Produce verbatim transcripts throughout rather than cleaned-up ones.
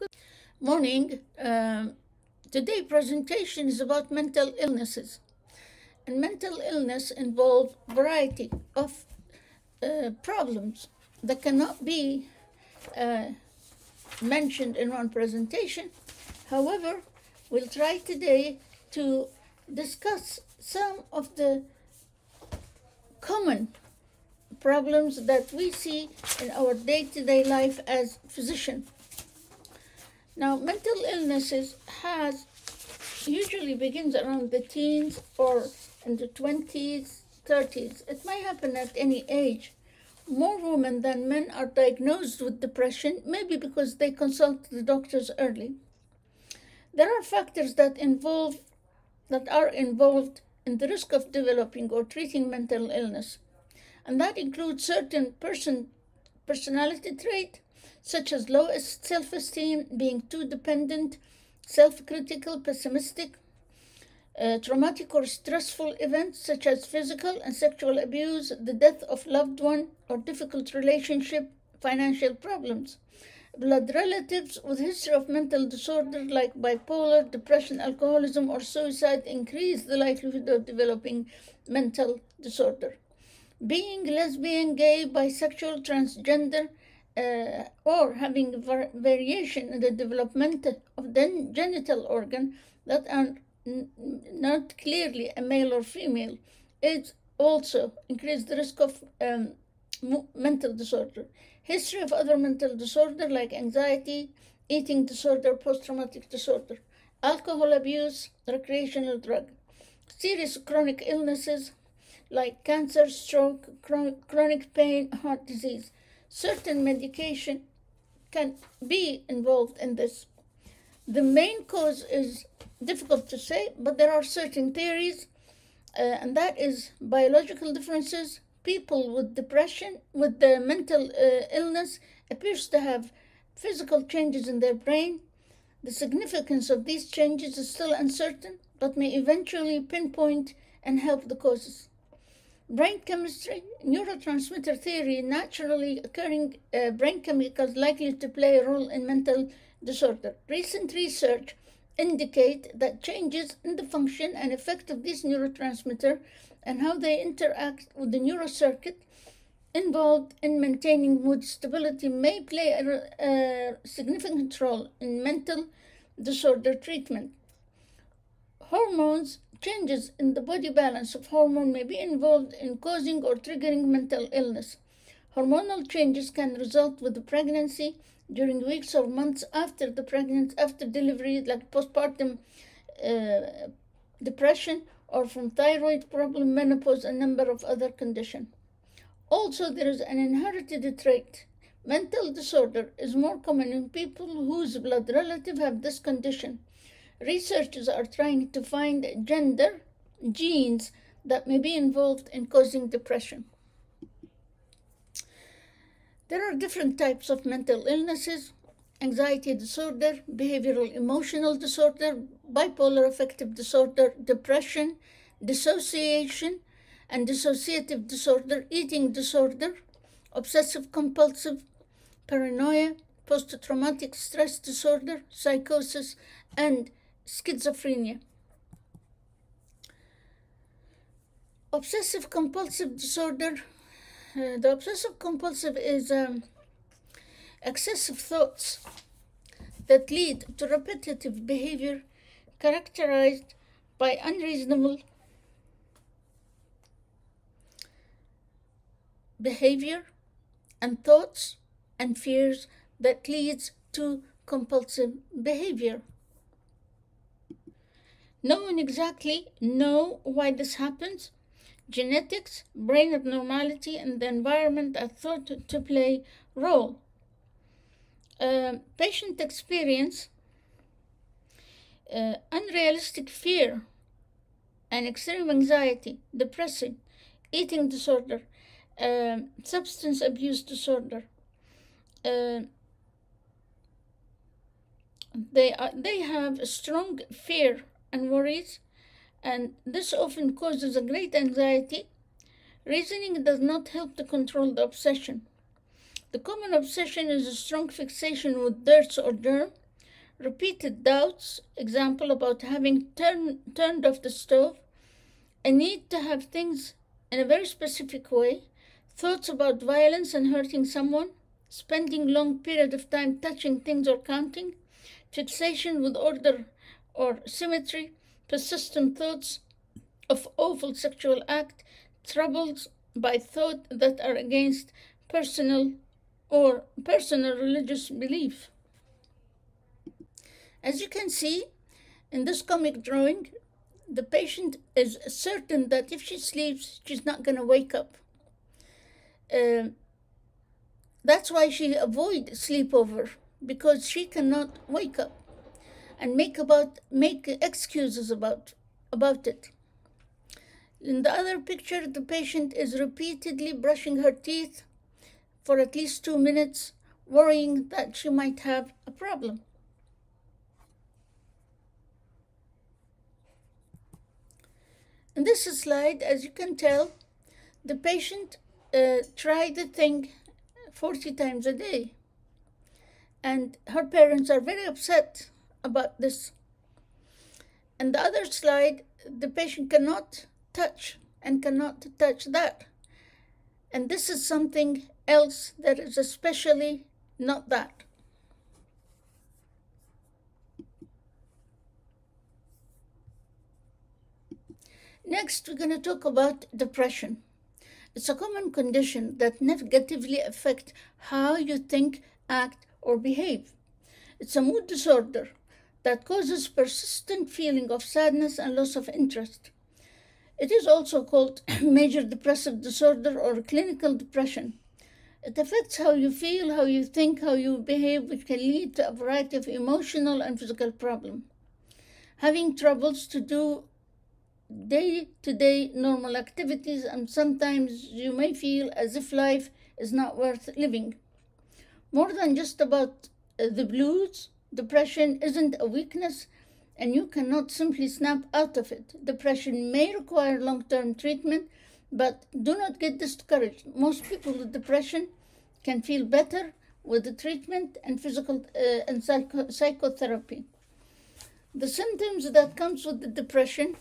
Good morning. Um, today presentation is about mental illnesses. And mental illness involves a variety of uh, problems that cannot be uh, mentioned in one presentation. However, we'll try today to discuss some of the common problems that we see in our day-to-day life as physicians. Now, mental illnesses has usually begins around the teens or in the twenties, thirties. It may happen at any age. More women than men are diagnosed with depression, maybe because they consult the doctors early. There are factors that involve that are involved in the risk of developing or treating mental illness. And that includes certain person, personality traits, such as low self-esteem, being too dependent, self-critical, pessimistic, uh, traumatic or stressful events such as physical and sexual abuse, the death of loved one or difficult relationship, financial problems, blood relatives with history of mental disorder like bipolar, depression, alcoholism, or suicide increase the likelihood of developing mental disorder. Being lesbian, gay, bisexual, transgender, uh, or having var variation in the development of the genital organ that are n not clearly a male or female, it also increases the risk of um, mental disorder. History of other mental disorder like anxiety, eating disorder, post-traumatic disorder, alcohol abuse, recreational drug, serious chronic illnesses, like cancer, stroke, chronic pain, heart disease. Certain medication can be involved in this. The main cause is difficult to say, but there are certain theories, uh, and that is biological differences. People with depression, with the mental uh, illness, appears to have physical changes in their brain. The significance of these changes is still uncertain, but may eventually pinpoint and help the causes. Brain chemistry, neurotransmitter theory, naturally occurring uh, brain chemicals likely to play a role in mental disorder. Recent research indicates that changes in the function and effect of these neurotransmitters and how they interact with the neurocircuit involved in maintaining mood stability may play a, a significant role in mental disorder treatment. Hormones. Changes in the body balance of hormone may be involved in causing or triggering mental illness. Hormonal changes can result with the pregnancy, during weeks or months after the pregnancy, after delivery, like postpartum uh, depression, or from thyroid problem, menopause, and a number of other conditions. Also, there is an inherited trait. Mental disorder is more common in people whose blood relatives have this condition. Researchers are trying to find gender genes that may be involved in causing depression. There are different types of mental illnesses: anxiety disorder, behavioral emotional disorder, bipolar affective disorder, depression, dissociation and dissociative disorder, eating disorder, obsessive compulsive, paranoia, post-traumatic stress disorder, psychosis, and schizophrenia. Obsessive-compulsive disorder. Uh, the obsessive-compulsive is um, excessive thoughts that lead to repetitive behavior characterized by unreasonable behavior and thoughts and fears that leads to compulsive behavior. No one exactly know why this happens. Genetics, brain abnormality, and the environment are thought to play a role. Uh, patient experience uh, unrealistic fear and extreme anxiety, depression, eating disorder, uh, substance abuse disorder. Uh, they are, they have a strong fear and worries, and this often causes a great anxiety. Reasoning does not help to control the obsession. The common obsession is a strong fixation with dirt or germ, repeated doubts, example about having turn, turned off the stove, a need to have things in a very specific way, thoughts about violence and hurting someone, spending long period of time touching things or counting, fixation with order or symmetry, persistent thoughts of awful sexual act, troubled by thought that are against personal or personal religious belief. As you can see in this comic drawing, the patient is certain that if she sleeps, she's not going to wake up. Uh, that's why she avoids sleepover, because she cannot wake up and make about make excuses about about it. In the other picture, the patient is repeatedly brushing her teeth for at least two minutes, worrying that she might have a problem. In this slide, as you can tell, the patient uh, tried the thing forty times a day, and her parents are very upset about this. In the other slide, the patient cannot touch and cannot touch that. And this is something else that is especially not that. Next, we're going to talk about depression. It's a common condition that negatively affects how you think, act, or behave. It's a mood disorder that causes persistent feeling of sadness and loss of interest. It is also called major depressive disorder or clinical depression. It affects how you feel, how you think, how you behave, which can lead to a variety of emotional and physical problems. Having troubles to do day-to-day normal activities, and sometimes you may feel as if life is not worth living. More than just about the blues, depression isn't a weakness, and you cannot simply snap out of it. Depression may require long-term treatment, but do not get discouraged. Most people with depression can feel better with the treatment and physical uh, and psycho psychotherapy. The symptoms that comes with the depression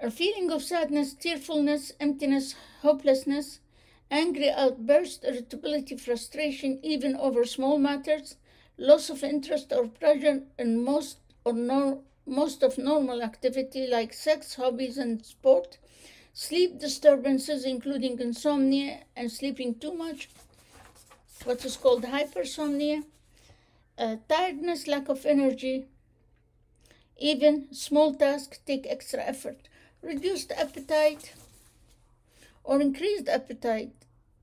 are feeling of sadness, tearfulness, emptiness, hopelessness, angry outburst, irritability, frustration, even over small matters, loss of interest or pleasure in most or no, most of normal activity like sex, hobbies, and sport, sleep disturbances including insomnia and sleeping too much, what is called hypersomnia, uh, tiredness, lack of energy, even small tasks take extra effort, reduced appetite or increased appetite.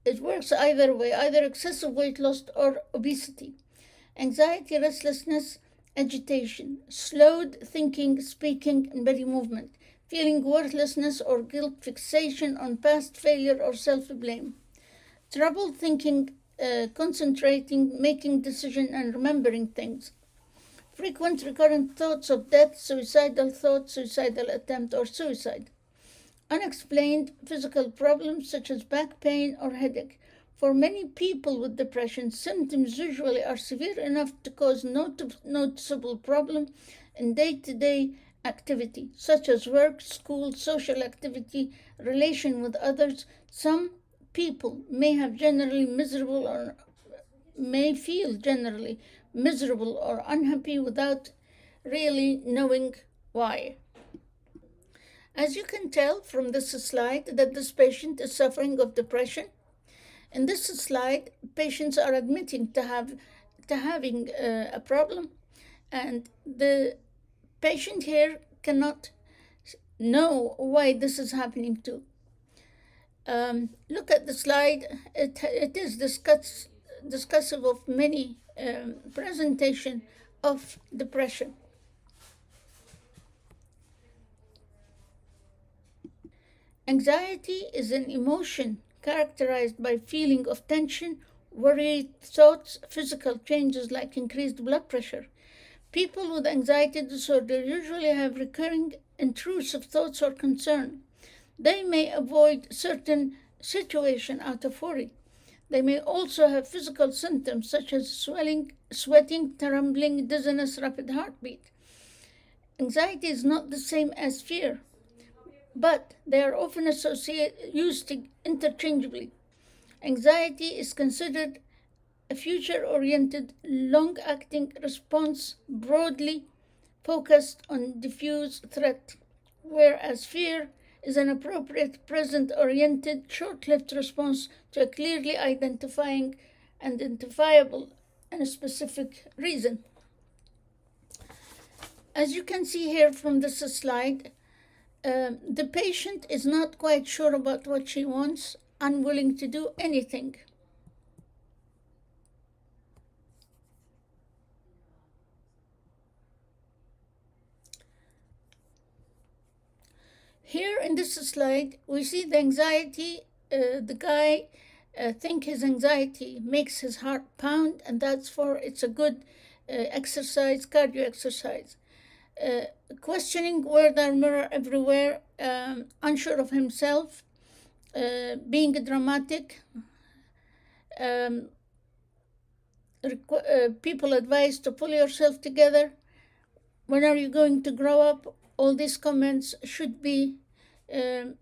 It works either way, either excessive weight loss or obesity. Anxiety, restlessness, agitation, slowed thinking, speaking, and body movement, feeling worthlessness or guilt, fixation on past failure or self-blame, trouble thinking, uh, concentrating, making decisions, and remembering things, frequent recurrent thoughts of death, suicidal thoughts, suicidal attempt, or suicide, unexplained physical problems such as back pain or headache. For many people with depression, symptoms usually are severe enough to cause not- noticeable problem in day-to-day activity, such as work, school, social activity, relation with others. Some people may have generally miserable or may feel generally miserable or unhappy without really knowing why. As you can tell from this slide that this patient is suffering of depression. In this slide, patients are admitting to have to having uh, a problem, and the patient here cannot know why this is happening to. Um, look at the slide. It, it is discuss, discussive of many um, presentation of depression. Anxiety is an emotion characterized by feeling of tension, worried thoughts, physical changes like increased blood pressure. People with anxiety disorder usually have recurring intrusive thoughts or concern. They may avoid certain situation out of worry. They may also have physical symptoms such as swelling, sweating, trembling, dizziness, rapid heartbeat. Anxiety is not the same as fear, but they are often associated, used interchangeably. Anxiety is considered a future-oriented, long-acting response broadly focused on diffuse threat, whereas fear is an appropriate, present-oriented, short-lived response to a clearly identifying, identifiable, and a specific reason. As you can see here from this slide, uh, the patient is not quite sure about what she wants, unwilling to do anything. Here in this slide, we see the anxiety, uh, the guy uh, think his anxiety makes his heart pound, and that's for it's a good uh, exercise, cardio exercise. Uh, questioning where there are mirrors everywhere, um, unsure of himself, uh, being dramatic. Um, uh, people advise to pull yourself together. When are you going to grow up? All these comments should be um,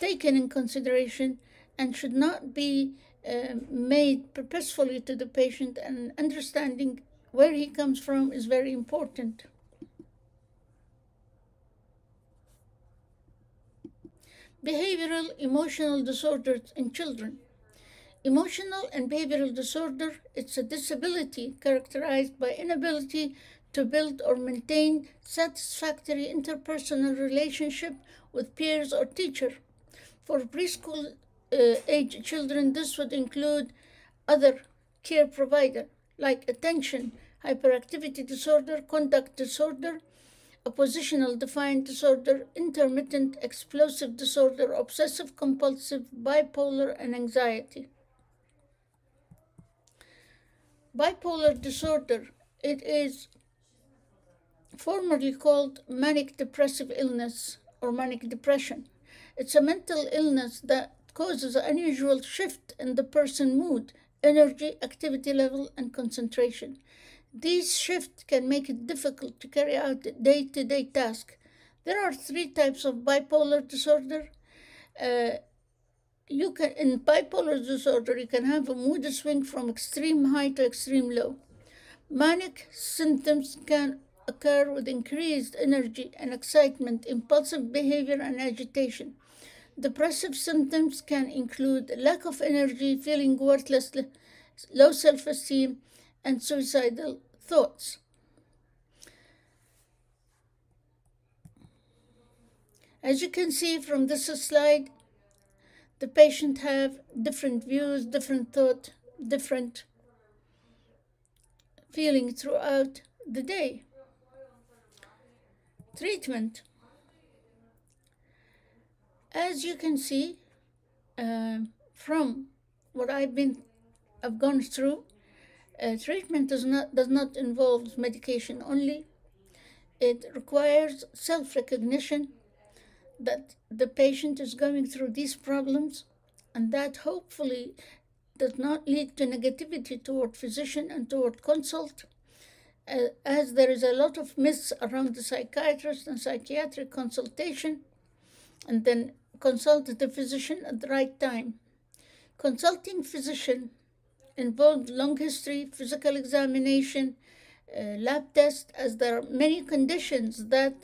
taken in consideration and should not be uh, made purposefully to the patient, and understanding where he comes from is very important. Behavioral emotional disorders in children. Emotional and behavioral disorder, it's a disability characterized by inability to build or maintain satisfactory interpersonal relationship with peers or teacher. For preschool uh, age children, this would include other care provider, like attention, hyperactivity disorder, conduct disorder, oppositional defiant disorder, intermittent explosive disorder, obsessive compulsive, bipolar, and anxiety. Bipolar disorder, it is formerly called manic depressive illness or manic depression. It's a mental illness that causes an unusual shift in the person's mood, energy, activity level, and concentration. These shifts can make it difficult to carry out day-to-day tasks. There are three types of bipolar disorder. Uh, you can, in bipolar disorder, you can have a mood swing from extreme high to extreme low. Manic symptoms can occur with increased energy and excitement, impulsive behavior, and agitation. Depressive symptoms can include lack of energy, feeling worthless, low self-esteem, and suicidal thoughts. As you can see from this slide, the patient have different views, different thought, different feeling throughout the day. Treatment. As you can see uh, from what I've been, I've gone through, uh, treatment does not does not involve medication only. It requires self-recognition that the patient is going through these problems, and that hopefully does not lead to negativity toward physician and toward consult. As there is a lot of myths around the psychiatrist and psychiatric consultation, and then consult the physician at the right time. Consulting physician involved long history, physical examination, uh, lab test, as there are many conditions that,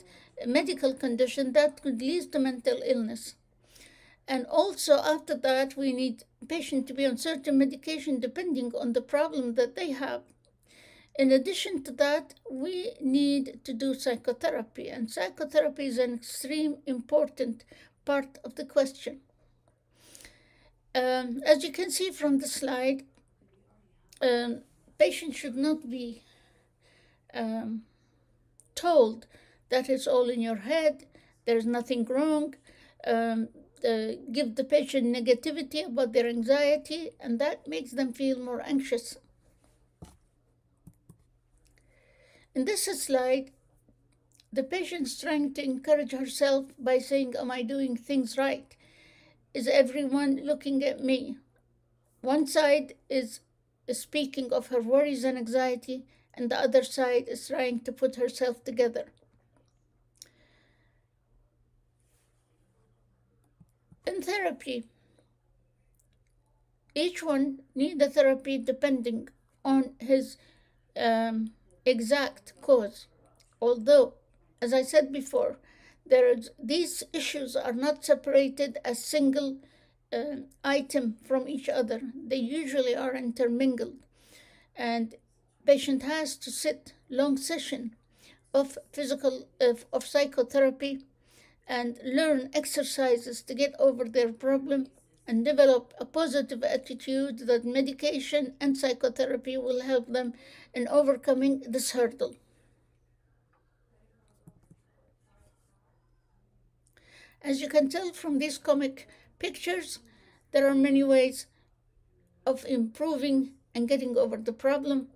medical condition that could lead to mental illness. And also after that, we need patient to be on certain medication depending on the problem that they have. In addition to that, we need to do psychotherapy, and psychotherapy is an extremely important part of the question. Um, as you can see from the slide, um, patients should not be um, told that it's all in your head, there's nothing wrong, um, uh, give the patient negativity about their anxiety, and that makes them feel more anxious. In this slide, the patient's trying to encourage herself by saying, am I doing things right? Is everyone looking at me? One side is speaking of her worries and anxiety, and the other side is trying to put herself together. In therapy, each one needs a therapy depending on his um, exact cause. Although, as I said before, there is, these issues are not separated as single uh, item from each other. They usually are intermingled, and patient has to sit long session of physical of, of psychotherapy and learn exercises to get over their problem and develop a positive attitude that medication and psychotherapy will help them in overcoming this hurdle. As you can tell from these comic pictures, there are many ways of improving and getting over the problem.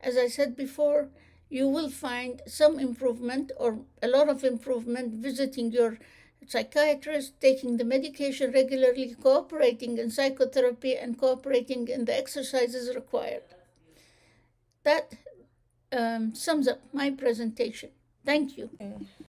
As I said before, you will find some improvement or a lot of improvement visiting your psychiatrist, taking the medication regularly, cooperating in psychotherapy, and cooperating in the exercises required. That um, sums up my presentation. Thank you.